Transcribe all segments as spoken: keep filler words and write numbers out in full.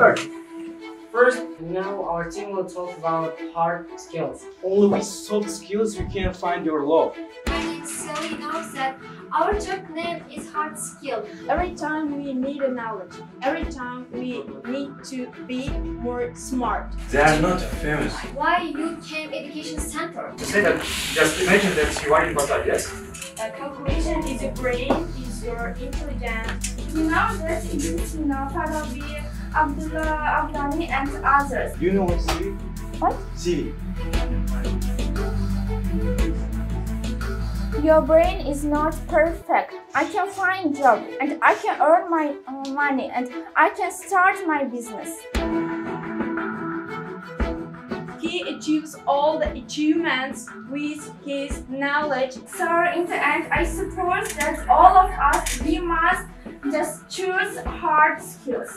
start. First, now our team will talk about hard skills. Only with soft skills you can find your love. So we know that our job name is hard skill. Every time we need a knowledge. Every time we need to be more smart. They are not famous. Why you came education center? To say that, just imagine that you are in Qatar, yes? Uh, calculation is your brain, is your intelligence. You know that it is not part of the Abdullah Abdani and others. You know what C V? What? C V. Your brain is not perfect. I can find job and I can earn my uh, money and I can start my business. He achieves all the achievements with his knowledge. So in the end, I suppose that all of us, we must just choose hard skills.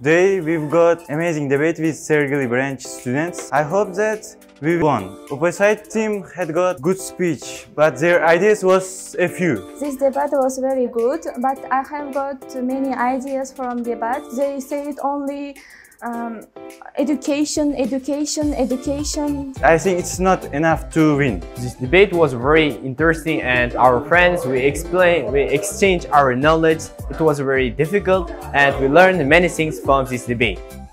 Today we've got amazing debate with Sergey Branch students. I hope that we won. Opposite team had got good speech, but their ideas was a few. This debate was very good, but I have got many ideas from debate. They said only um, education, education, education. I think it's not enough to win. This debate was very interesting, and our friends, we explain, we exchange our knowledge. It was very difficult, and we learned many things from this debate.